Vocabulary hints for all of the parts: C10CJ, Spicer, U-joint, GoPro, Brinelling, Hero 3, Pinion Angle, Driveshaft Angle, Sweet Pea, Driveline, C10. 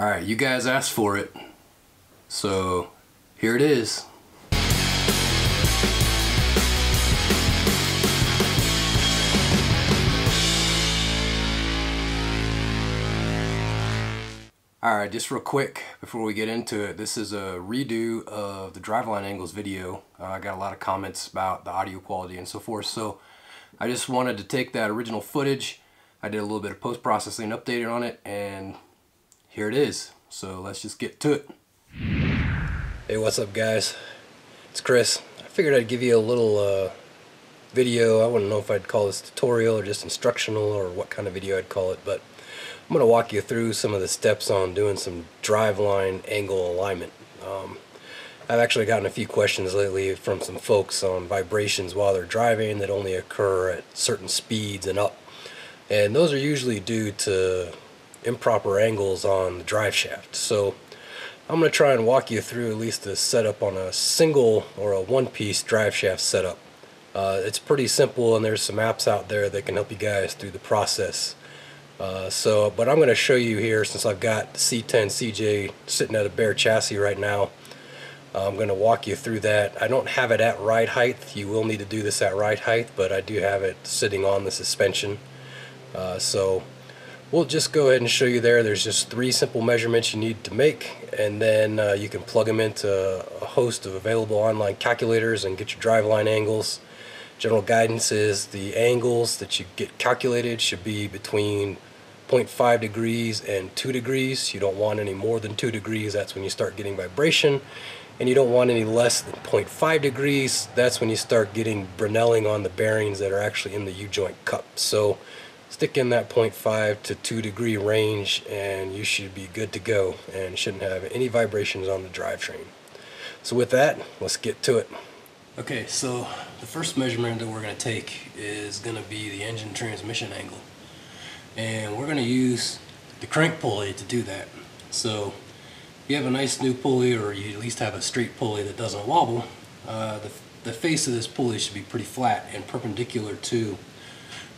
Alright, you guys asked for it, so here it is. Alright, just real quick before we get into it, this is a redo of the driveline angles video. I got a lot of comments about the audio quality and so forth, so I just wanted to take that original footage. I did a little bit of post-processing, updated on it, and here it is. So let's just get to it. Hey, what's up guys? It's Chris. I figured I'd give you a little video. I wouldn't know if I'd call this tutorial or just instructional or what kind of video I'd call it, but I'm going to walk you through some of the steps on doing some driveline angle alignment. I've actually gotten a few questions lately from some folks on vibrations while they're driving that only occur at certain speeds and up. And those are usually due to improper angles on the drive shaft. So I'm going to try and walk you through at least the setup on a single or a one-piece drive shaft setup. It's pretty simple, and there's some apps out there that can help you guys through the process. But I'm going to show you here, since I've got C10CJ sitting at a bare chassis right now, I'm going to walk you through that. I don't have it at ride height. You will need to do this at ride height, but I do have it sitting on the suspension. So we'll just go ahead and show you there. There's just three simple measurements you need to make, and then you can plug them into a host of available online calculators and get your driveline angles. General guidance is the angles that you get calculated should be between 0.5 degrees and 2 degrees. You don't want any more than 2 degrees, that's when you start getting vibration. And you don't want any less than 0.5 degrees, that's when you start getting Brinelling on the bearings that are actually in the U-joint cup. So stick in that 0.5 to 2 degree range and you should be good to go and shouldn't have any vibrations on the drivetrain. So with that, let's get to it. Okay, so the first measurement that we're going to take is going to be the engine transmission angle. And we're going to use the crank pulley to do that. So if you have a nice new pulley, or you at least have a straight pulley that doesn't wobble, the face of this pulley should be pretty flat and perpendicular to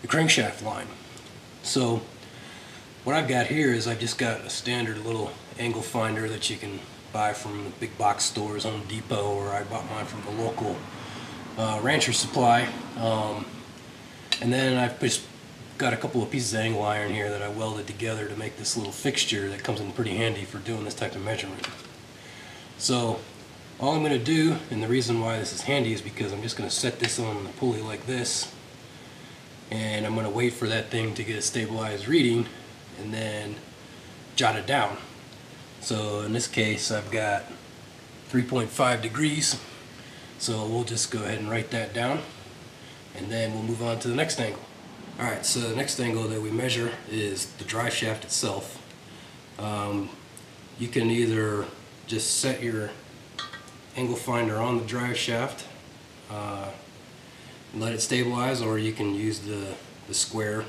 the crankshaft line. So what I've got here is I've just got a standard little angle finder that you can buy from the big box stores, Home Depot, or I bought mine from the local rancher supply. And then I've just got a couple of pieces of angle iron here that I welded together to make this little fixture that comes in pretty handy for doing this type of measurement. So all I'm going to do, and the reason why this is handy, is because I'm just going to set this on the pulley like this, and I'm going to wait for that thing to get a stabilized reading and then jot it down. So in this case I've got 3.5 degrees, so we'll just go ahead and write that down, and then we'll move on to the next angle. Alright, so the next angle that we measure is the drive shaft itself. You can either just set your angle finder on the drive shaft, let it stabilize, or you can use the square.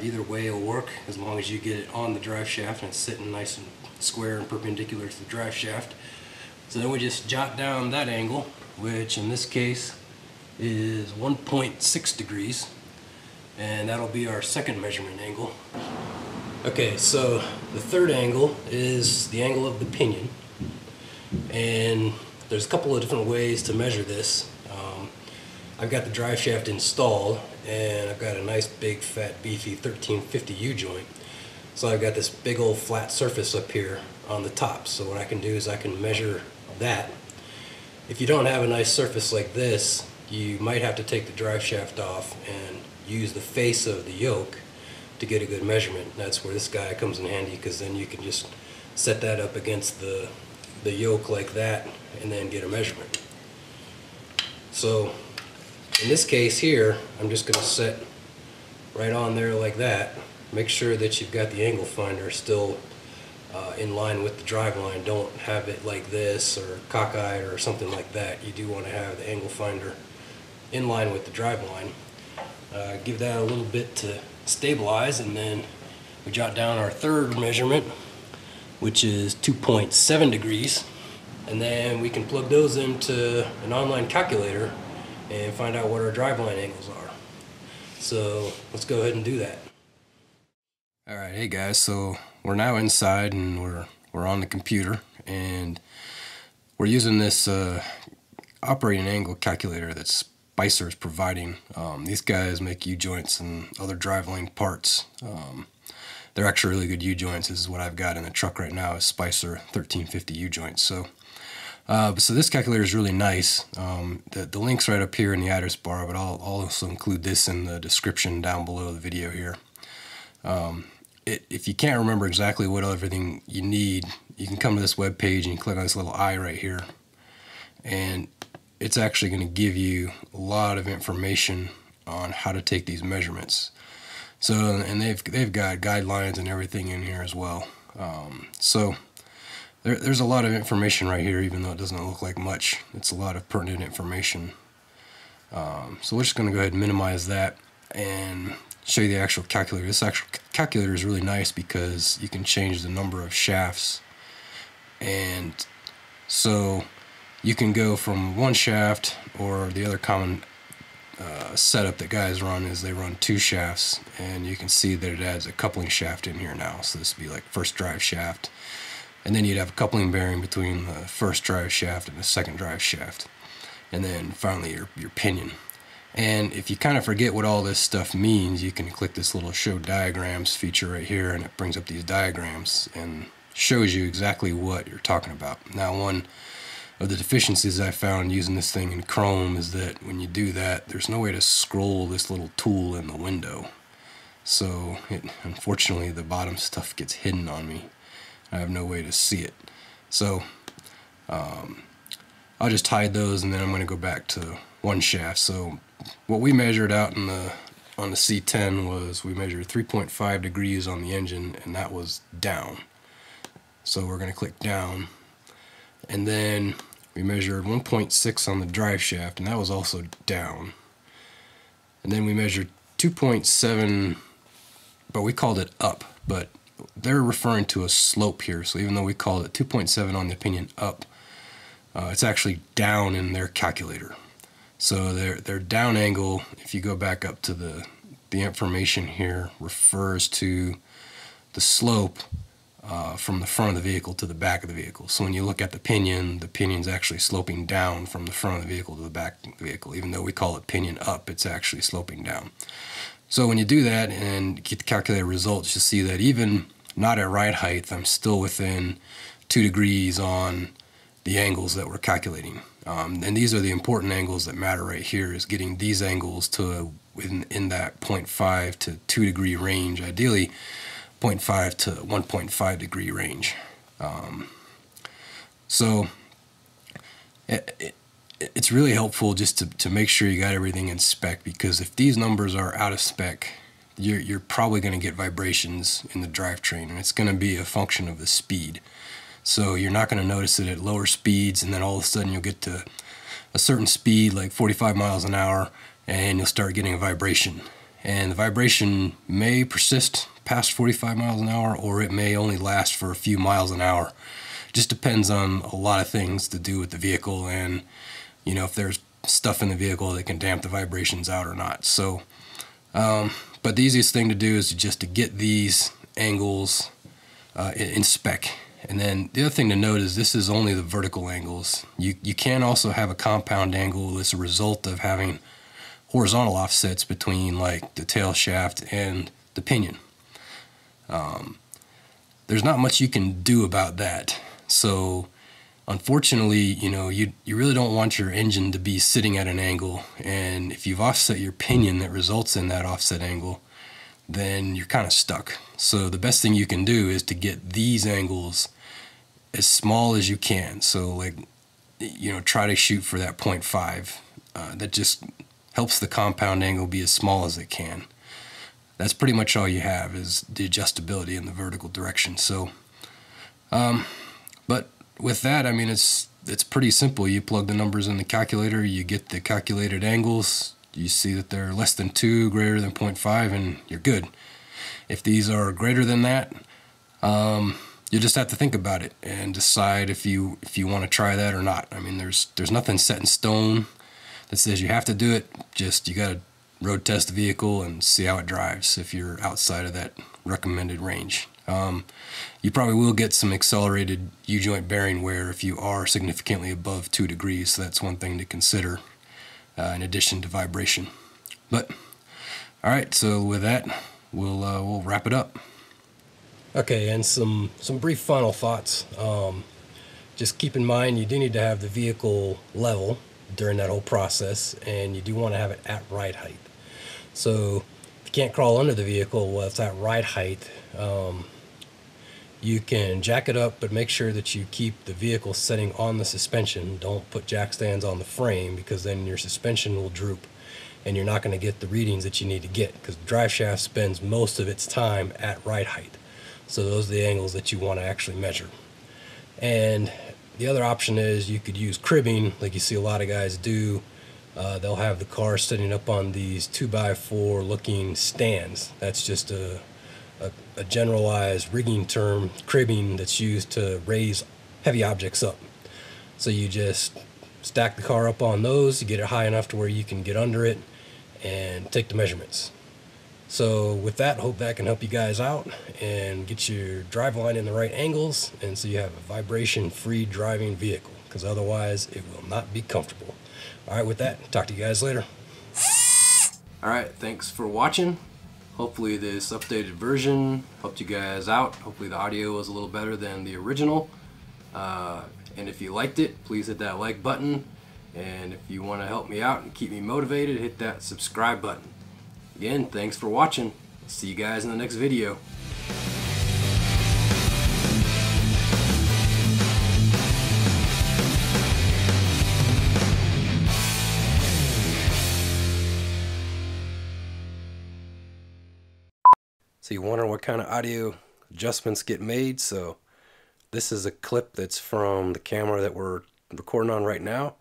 Either way will work, as long as you get it on the drive shaft and it's sitting nice and square and perpendicular to the drive shaft. So then we just jot down that angle, which in this case is 1.6 degrees, and that'll be our second measurement angle. Okay, so the third angle is the angle of the pinion, and there's a couple of different ways to measure this. I've got the drive shaft installed, and I've got a nice big fat beefy 1350 U-joint. So I've got this big old flat surface up here on the top. So what I can do is I can measure that. If you don't have a nice surface like this, you might have to take the drive shaft off and use the face of the yoke to get a good measurement. That's where this guy comes in handy, because then you can just set that up against the yoke like that and then get a measurement. So in this case here, I'm just going to set right on there like that. Make sure that you've got the angle finder still in line with the drive line. Don't have it like this or cockeyed or something like that. You do want to have the angle finder in line with the drive line. Give that a little bit to stabilize, and then we jot down our third measurement, which is 2.7 degrees. And then we can plug those into an online calculator and find out what our driveline angles are. So let's go ahead and do that. Alright, hey guys, so we're now inside, and we're on the computer, and we're using this operating angle calculator that Spicer is providing. These guys make U-joints and other driveline parts. They're actually really good U-joints. This is what I've got in the truck right now, is Spicer 1350 U-joints. So this calculator is really nice. The link's right up here in the address bar, but I'll also include this in the description down below the video here. If you can't remember exactly what everything you need, you can come to this web page and you click on this little eye right here, and it's actually going to give you a lot of information on how to take these measurements. So, and they've got guidelines and everything in here as well. There's a lot of information right here, even though it doesn't look like much. It's a lot of pertinent information. So we're just going to go ahead and minimize that and show you the actual calculator. This actual calculator is really nice because you can change the number of shafts. And so you can go from one shaft, or the other common setup that guys run is they run two shafts. And you can see that it adds a coupling shaft in here now. So this would be like first drive shaft. And then you'd have a coupling bearing between the first drive shaft and the second drive shaft. And then finally your pinion. And if you kind of forget what all this stuff means, you can click this little show diagrams feature right here, and it brings up these diagrams and shows you exactly what you're talking about. Now, one of the deficiencies I found using this thing in Chrome is that when you do that, there's no way to scroll this little tool in the window. So unfortunately, the bottom stuff gets hidden on me. I have no way to see it. So I'll just hide those, and then I'm going to go back to one shaft. So what we measured out in the on the C10 was we measured 3.5 degrees on the engine, and that was down. So we're going to click down. And then we measured 1.6 on the drive shaft, and that was also down. And then we measured 2.7, but we called it up, but they're referring to a slope here. So even though we called it 2.7 on the pinion up, it's actually down in their calculator. So their down angle, if you go back up to the information here, refers to the slope from the front of the vehicle to the back of the vehicle. So when you look at the pinion's actually sloping down from the front of the vehicle to the back of the vehicle. Even though we call it pinion up, it's actually sloping down. So when you do that and get the calculated results, you'll see that even not at right height, I'm still within 2 degrees on the angles that we're calculating. And these are the important angles that matter right here, is getting these angles to within that 0.5 to 2 degree range, ideally 0.5 to 1.5 degree range. It's really helpful just to make sure you got everything in spec, because if these numbers are out of spec, you're probably going to get vibrations in the drivetrain, and it's going to be a function of the speed. So you're not going to notice it at lower speeds, and then all of a sudden you'll get to a certain speed, like 45 miles an hour, and you'll start getting a vibration. And the vibration may persist past 45 miles an hour, or it may only last for a few miles an hour. It just depends on a lot of things to do with the vehicle, and you know, if there's stuff in the vehicle that can damp the vibrations out or not. So, but the easiest thing to do is just to get these angles in spec. And then the other thing to note is this is only the vertical angles. You can also have a compound angle that's a result of having horizontal offsets between like the tail shaft and the pinion. There's not much you can do about that. So unfortunately, you know, you really don't want your engine to be sitting at an angle, and if you've offset your pinion that results in that offset angle, then you're kind of stuck. So the best thing you can do is to get these angles as small as you can. So like, you know, try to shoot for that 0.5. That just helps the compound angle be as small as it can. That's pretty much all you have, is the adjustability in the vertical direction. So, but with that, I mean, it's pretty simple. You plug the numbers in the calculator, you get the calculated angles, you see that they're less than 2, greater than 0.5, and you're good. If these are greater than that, you just have to think about it and decide if you want to try that or not. I mean, there's nothing set in stone that says you have to do it. Just you got to road test the vehicle and see how it drives if you're outside of that recommended range. You probably will get some accelerated U-joint bearing wear if you are significantly above 2 degrees, so that's one thing to consider in addition to vibration. But alright, so with that, we'll wrap it up. Okay, and some brief final thoughts. Just keep in mind you do need to have the vehicle level during that whole process, and you do want to have it at ride height. So if you can't crawl under the vehicle while it's at ride height, you can jack it up, but make sure that you keep the vehicle setting on the suspension. Don't put jack stands on the frame, because then your suspension will droop and you're not going to get the readings that you need to get, because the drive shaft spends most of its time at ride height. So those are the angles that you want to actually measure. And the other option is you could use cribbing, like you see a lot of guys do. They'll have the car sitting up on these 2x4 looking stands. That's just a generalized rigging term, cribbing, that's used to raise heavy objects up. So you just stack the car up on those, you get it high enough to where you can get under it and take the measurements. So with that, hope that can help you guys out and get your driveline in the right angles, and so you have a vibration-free driving vehicle, because otherwise it will not be comfortable. All right, with that, talk to you guys later. All right, thanks for watching. Hopefully this updated version helped you guys out. Hopefully the audio was a little better than the original. And if you liked it, please hit that like button. And if you want to help me out and keep me motivated, hit that subscribe button. Again, thanks for watching. See you guys in the next video. So you wonder what kind of audio adjustments get made. So this is a clip that's from the camera that we're recording on right now.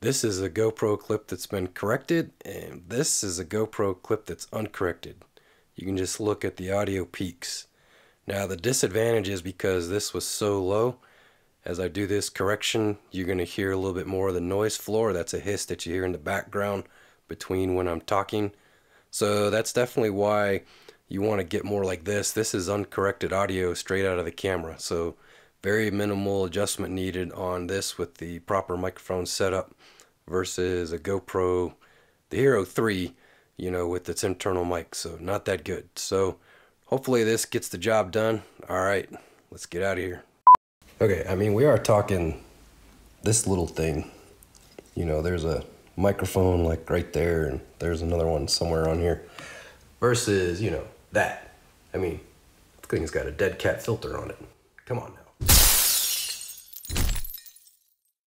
This is a GoPro clip that's been corrected, and this is a GoPro clip that's uncorrected. You can just look at the audio peaks. Now the disadvantage is because this was so low, as I do this correction, you're going to hear a little bit more of the noise floor. That's a hiss that you hear in the background between when I'm talking. So that's definitely why you want to get more like this. This is uncorrected audio straight out of the camera. So very minimal adjustment needed on this with the proper microphone setup versus a GoPro, the Hero 3, you know, with its internal mic. So not that good. So hopefully this gets the job done. All right, let's get out of here. Okay, I mean, we are talking this little thing. You know, there's a microphone like right there, and there's another one somewhere on here. Versus, you know, that. I mean, the thing's got a dead cat filter on it. Come on now.